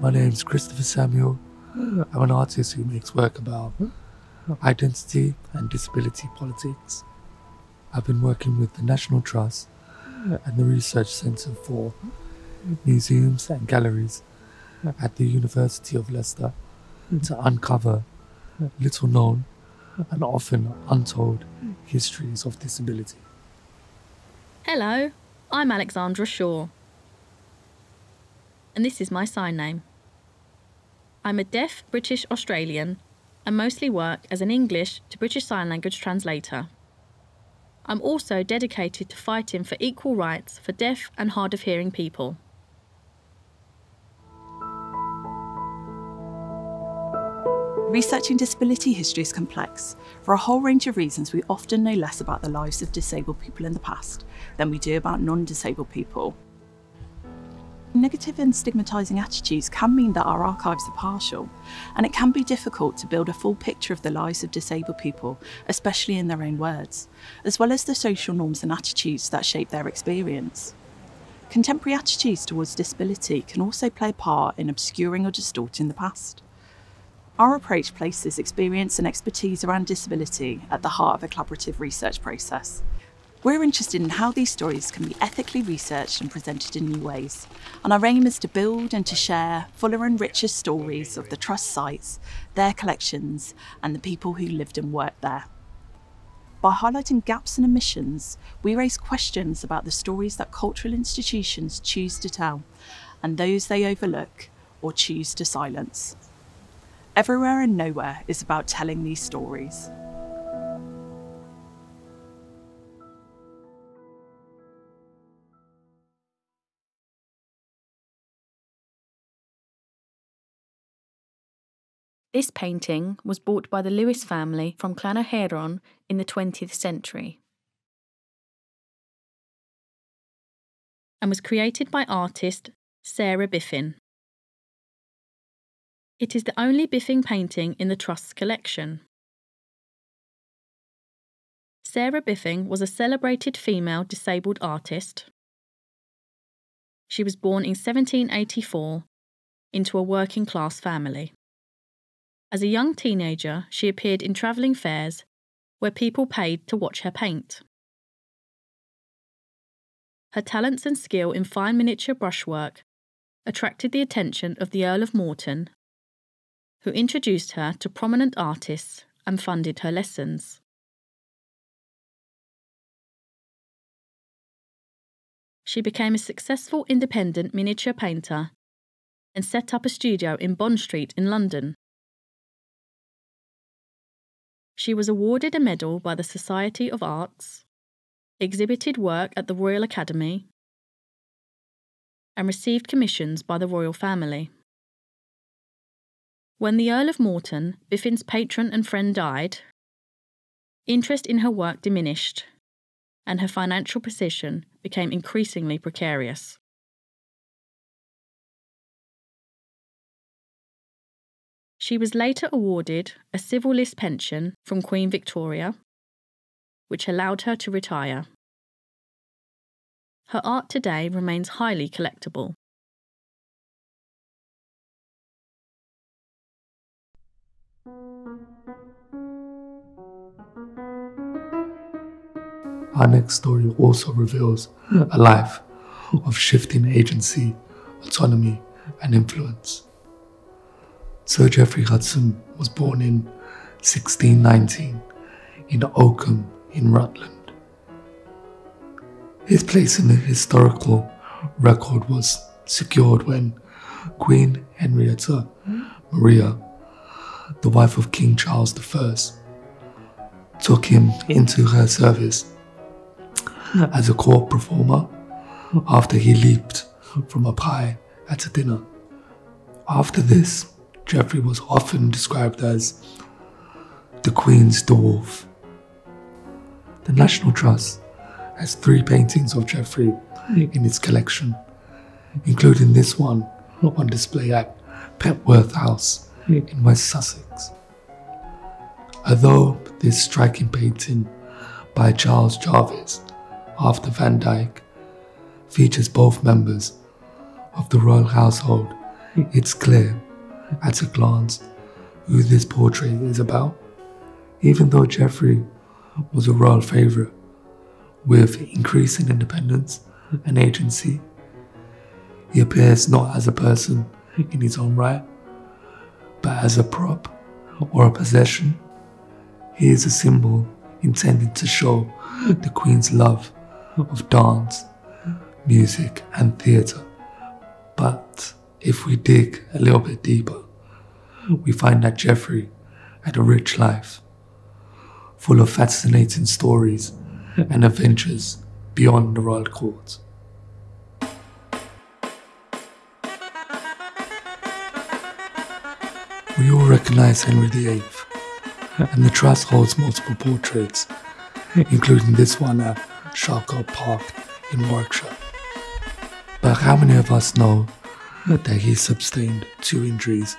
My name's Christopher Samuel. I'm an artist who makes work about identity and disability politics. I've been working with the National Trust and the Research Centre for Museums and Galleries at the University of Leicester to uncover little known and often untold histories of disability. Hello, I'm Alexandra Shaw. And this is my sign name. I'm a deaf British Australian and mostly work as an English to British Sign Language translator. I'm also dedicated to fighting for equal rights for deaf and hard of hearing people. Researching disability history is complex. For a whole range of reasons, we often know less about the lives of disabled people in the past than we do about non-disabled people. Negative and stigmatising attitudes can mean that our archives are partial, and it can be difficult to build a full picture of the lives of disabled people, especially in their own words, as well as the social norms and attitudes that shape their experience. Contemporary attitudes towards disability can also play a part in obscuring or distorting the past. Our approach places experience and expertise around disability at the heart of a collaborative research process. We're interested in how these stories can be ethically researched and presented in new ways, and our aim is to build and to share fuller and richer stories of the Trust sites, their collections, and the people who lived and worked there. By highlighting gaps and omissions, we raise questions about the stories that cultural institutions choose to tell, and those they overlook or choose to silence. Everywhere and Nowhere is about telling these stories. This painting was bought by the Lewis family from Llanerchaeron in the 20th century and was created by artist Sarah Biffin. It is the only Biffin painting in the Trust's collection. Sarah Biffin was a celebrated female disabled artist. She was born in 1784 into a working-class family. As a young teenager, she appeared in travelling fairs where people paid to watch her paint. Her talents and skill in fine miniature brushwork attracted the attention of the Earl of Morton, who introduced her to prominent artists and funded her lessons. She became a successful independent miniature painter and set up a studio in Bond Street in London. She was awarded a medal by the Society of Arts, exhibited work at the Royal Academy, and received commissions by the Royal Family. When the Earl of Morton, Biffin's patron and friend, died, interest in her work diminished, and her financial position became increasingly precarious. She was later awarded a civil list pension from Queen Victoria, which allowed her to retire. Her art today remains highly collectible. Our next story also reveals a life of shifting agency, autonomy, and influence. Sir Geoffrey Hudson was born in 1619 in Oakham in Rutland. His place in the historical record was secured when Queen Henrietta Maria, the wife of King Charles I, took him into her service as a court performer after he leaped from a pie at a dinner. After this, Geoffrey was often described as the Queen's dwarf. The National Trust has three paintings of Geoffrey in its collection, including this one on display at Petworth House in West Sussex. Although this striking painting by Charles Jarvis after Van Dyck features both members of the royal household It's clear, at a glance, who this portrait is about. Even though Geoffrey was a royal favourite, with increasing independence and agency, he appears not as a person in his own right, but as a prop or a possession. He is a symbol intended to show the Queen's love of dance, music and theatre. But if we dig a little bit deeper, we find that Geoffrey had a rich life, full of fascinating stories and adventures beyond the royal court. We all recognise Henry VIII, and the Trust holds multiple portraits, including this one at Charcot Park in Warwickshire. But how many of us know that he sustained two injuries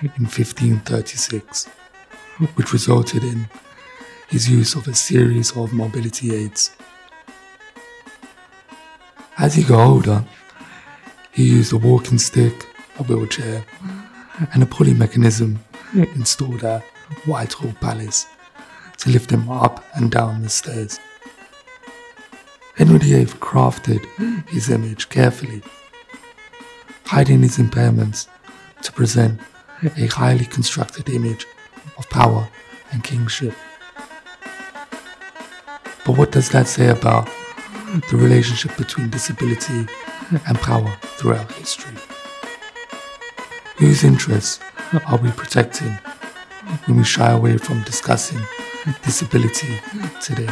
in 1536, which resulted in his use of a series of mobility aids? As he got older, he used a walking stick, a wheelchair, and a pulley mechanism installed at Whitehall Palace to lift him up and down the stairs. Henry VIII crafted his image carefully, hiding his impairments to present a highly constructed image of power and kingship. But what does that say about the relationship between disability and power throughout history? Whose interests are we protecting when we shy away from discussing disability today?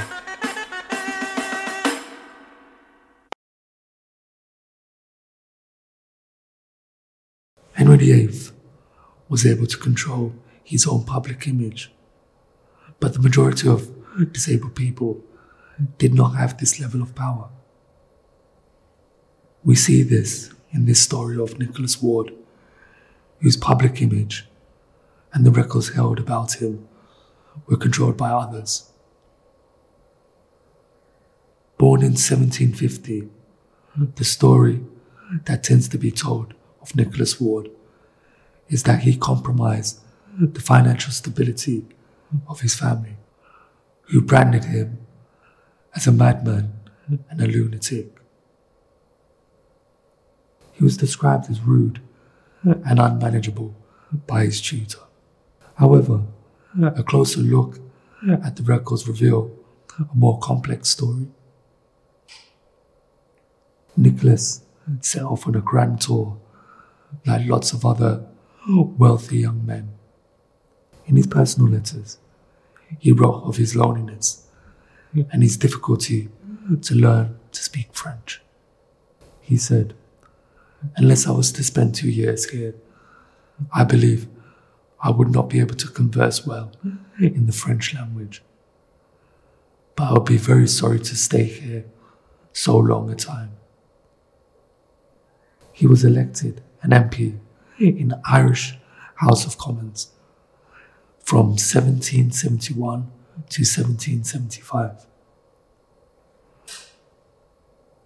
Henry VIII was able to control his own public image, but the majority of disabled people did not have this level of power. We see this in this story of Nicholas Ward, whose public image and the records held about him were controlled by others. Born in 1750, the story that tends to be told of Nicholas Ward is that he compromised the financial stability of his family, who branded him as a madman and a lunatic. He was described as rude and unmanageable by his tutor. However, a closer look at the records reveal a more complex story. Nicholas set off on a grand tour like lots of other wealthy young men. In his personal letters, he wrote of his loneliness and his difficulty to learn to speak French. He said, "Unless I was to spend 2 years here, I believe I would not be able to converse well in the French language. But I would be very sorry to stay here so long a time." He was elected an MP in the Irish House of Commons from 1771 to 1775.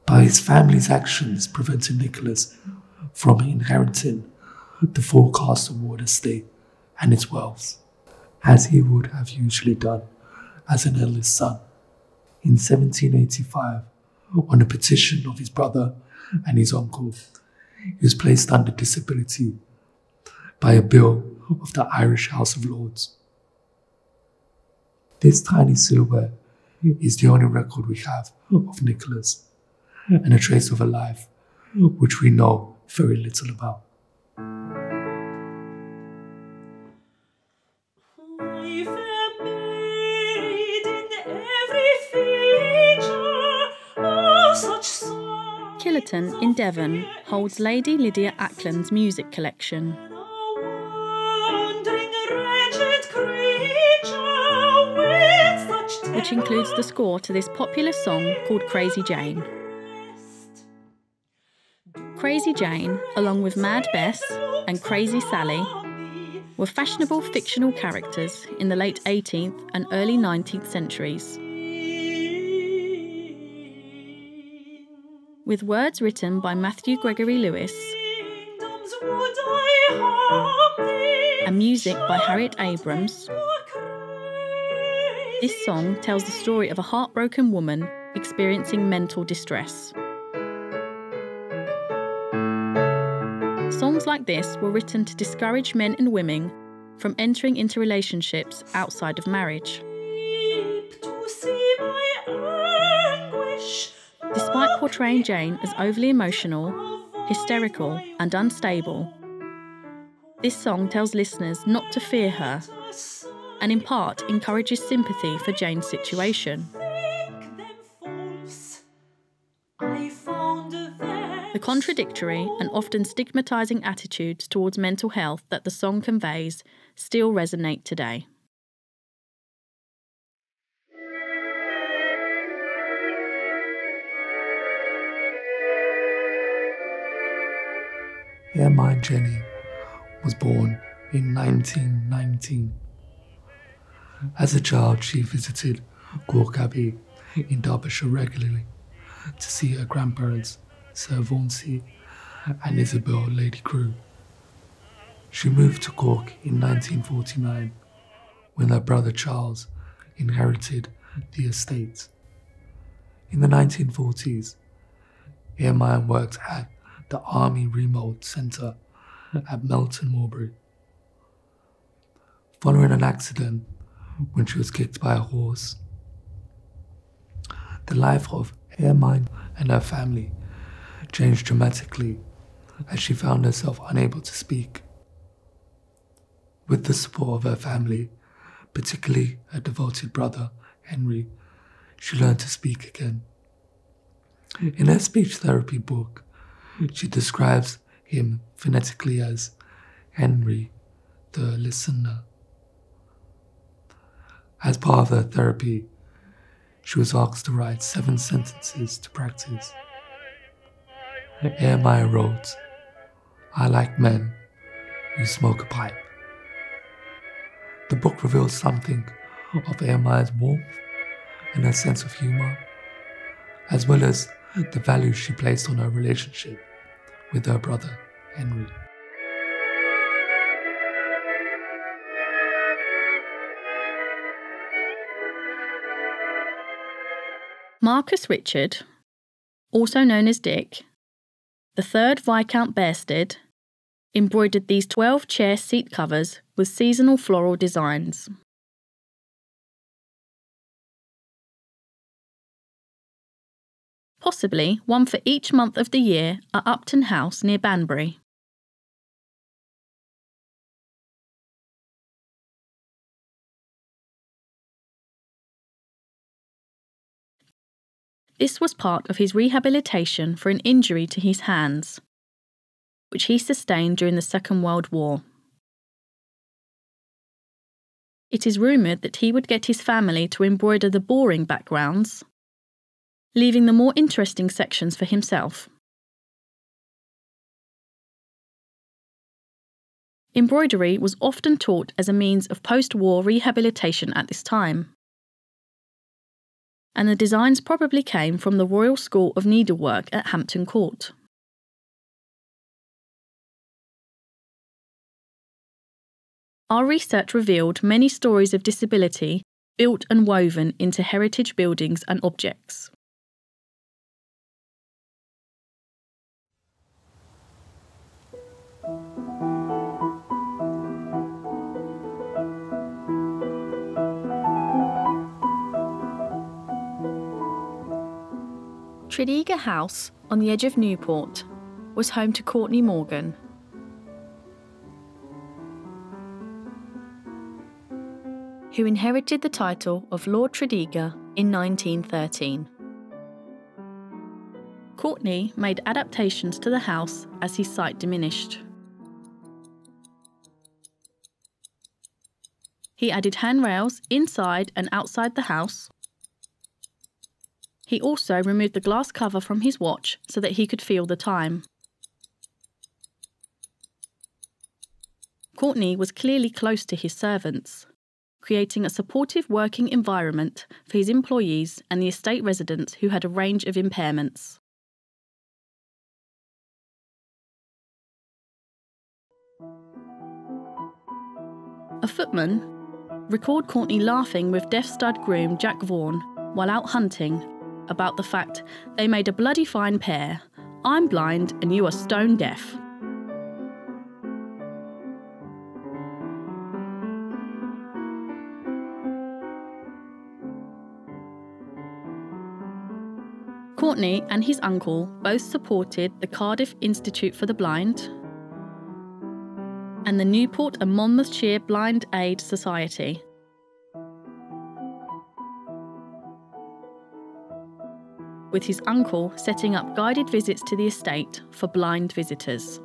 But his family's actions prevented Nicholas from inheriting the full Castle Ward estate and its wealth, as he would have usually done as an eldest son. In 1785, on a petition of his brother and his uncle, he was placed under disability by a bill of the Irish House of Lords. This tiny silhouette is the only record we have of Nicholas, and a trace of a life which we know very little about. Killerton in Devon holds Lady Lydia Ackland's music collection. Which includes the score to this popular song called Crazy Jane. Crazy Jane, along with Mad Bess and Crazy Sally, were fashionable fictional characters in the late 18th and early 19th centuries. With words written by Matthew Gregory Lewis and music by Harriet Abrams, this song tells the story of a heartbroken woman experiencing mental distress. Songs like this were written to discourage men and women from entering into relationships outside of marriage. Despite portraying Jane as overly emotional, hysterical and unstable, this song tells listeners not to fear her and in part encourages sympathy for Jane's situation. The contradictory and often stigmatising attitudes towards mental health that the song conveys still resonate today. Yeah, my Jenny was born in 1919. As a child, she visited Cork Abbey in Derbyshire regularly to see her grandparents, Sir Vauncey and Isabel Lady Crewe. She moved to Cork in 1949 when her brother Charles inherited the estate. In the 1940s, Earmine worked at the Army Remold Centre at Melton Mowbray. Following an accident when she was kicked by a horse, the life of Earmine and her family changed dramatically as she found herself unable to speak. With the support of her family, particularly her devoted brother, Henry, she learned to speak again. In her speech therapy book, she describes him phonetically as Henry, the listener. As part of her therapy, she was asked to write 7 sentences to practice. Earmine wrote, "I like men who smoke a pipe." The book reveals something of Earmine's warmth and her sense of humour, as well as the value she placed on her relationship with her brother, Henry. Marcus Richard, also known as Dick, the third Viscount Bearsted, embroidered these 12 chair seat covers with seasonal floral designs. Possibly one for each month of the year at Upton House near Banbury. This was part of his rehabilitation for an injury to his hands, which he sustained during the Second World War. It is rumoured that he would get his family to embroider the boring backgrounds, leaving the more interesting sections for himself. Embroidery was often taught as a means of post-war rehabilitation at this time, and the designs probably came from the Royal School of Needlework at Hampton Court. Our research revealed many stories of disability built and woven into heritage buildings and objects. Tredegar House, on the edge of Newport, was home to Courtney Morgan. Who inherited the title of Lord Tredegar in 1913. Courtney made adaptations to the house as his site diminished. He added handrails inside and outside the house. He also removed the glass cover from his watch so that he could feel the time. Courtney was clearly close to his servants, creating a supportive working environment for his employees and the estate residents who had a range of impairments. A footman recalled Courtney laughing with death-stud groom Jack Vaughan while out hunting about the fact they made a bloody fine pair. I'm blind and you are stone deaf. Courtney and his uncle both supported the Cardiff Institute for the Blind and the Newport and Monmouthshire Blind Aid Society. With his uncle setting up guided visits to the estate for blind visitors.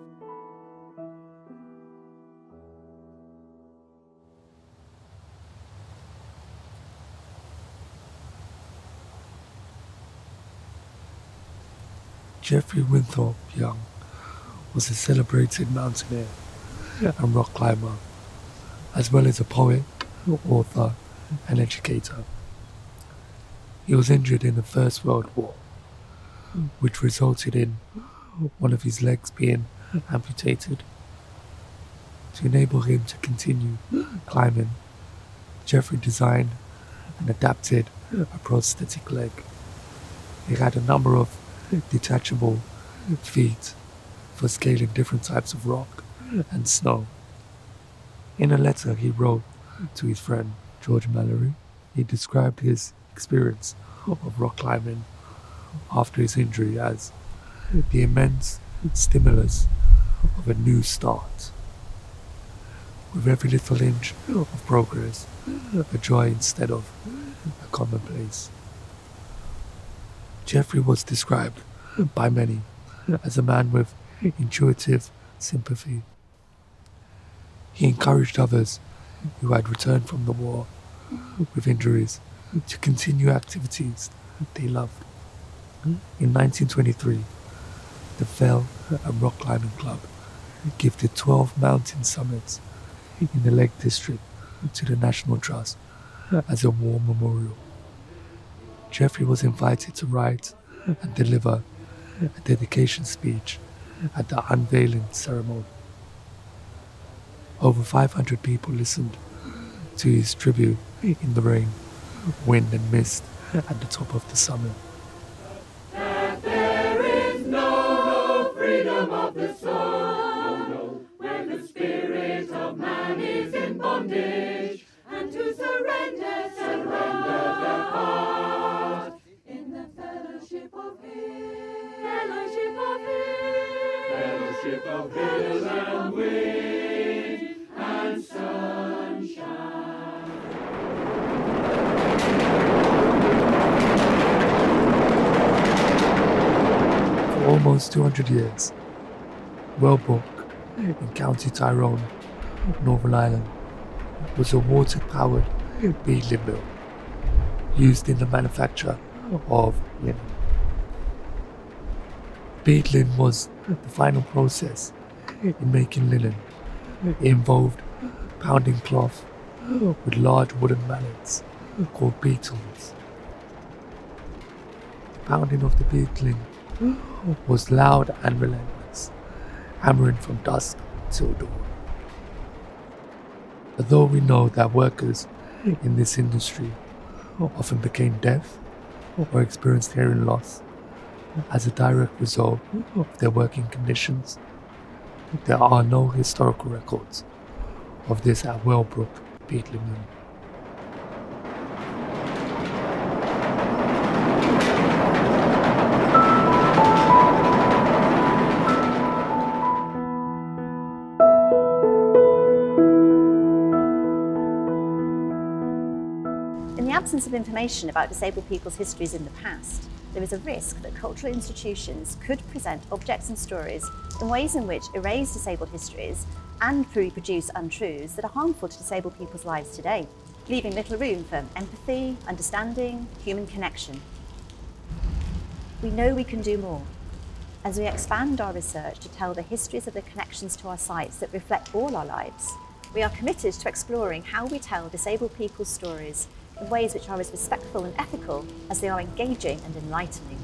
Geoffrey Winthorpe Young was a celebrated mountaineer and rock climber, as well as a poet, author and educator. He was injured in the First World War, which resulted in one of his legs being amputated. To enable him to continue climbing, Geoffrey designed and adapted a prosthetic leg. He had a number of detachable feet for scaling different types of rock and snow. In a letter he wrote to his friend George Mallory, he described his experience of rock climbing after his injury as the immense stimulus of a new start. With every little inch of progress, a joy instead of a commonplace. Geoffrey was described by many as a man with intuitive sympathy. He encouraged others who had returned from the war with injuries to continue activities they loved. In 1923, the Fell and Rock Climbing Club gifted 12 mountain summits in the Lake District to the National Trust as a war memorial. Geoffrey was invited to write and deliver a dedication speech at the unveiling ceremony. Over 500 people listened to his tribute in the rain, wind and mist at the top of the summit. That there is no freedom of the soul, no, when the spirit of man is in bondage, and to surrender their heart. Fellowship of hill and wind and sunshine. For almost 200 years, Wellbrook in County Tyrone, Northern Ireland, was a water-powered beadling mill used in the manufacture of linen. Beadling was the final process in making linen. It involved pounding cloth with large wooden mallets called beetles. The pounding of the beadling was loud and relentless, hammering from dusk till dawn. Although we know that workers in this industry often became deaf or experienced hearing loss as a direct result of their working conditions, there are no historical records of this at Wellbrook beadling mill. In the absence of information about disabled people's histories in the past, there is a risk that cultural institutions could present objects and stories in ways in which erase disabled histories and reproduce untruths that are harmful to disabled people's lives today, leaving little room for empathy, understanding, human connection. We know we can do more as we expand our research to tell the histories of the connections to our sites that reflect all our lives. We are committed to exploring how we tell disabled people's stories in ways which are as respectful and ethical as they are engaging and enlightening.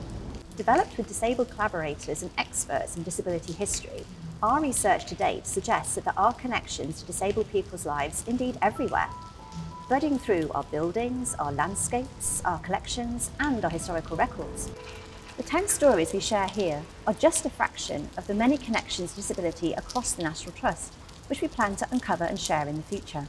Developed with disabled collaborators and experts in disability history, Our research to date suggests that there are connections to disabled people's lives indeed everywhere, budding through our buildings, our landscapes, our collections and our historical records. The 10 stories we share here are just a fraction of the many connections to disability across the National Trust, which we plan to uncover and share in the future.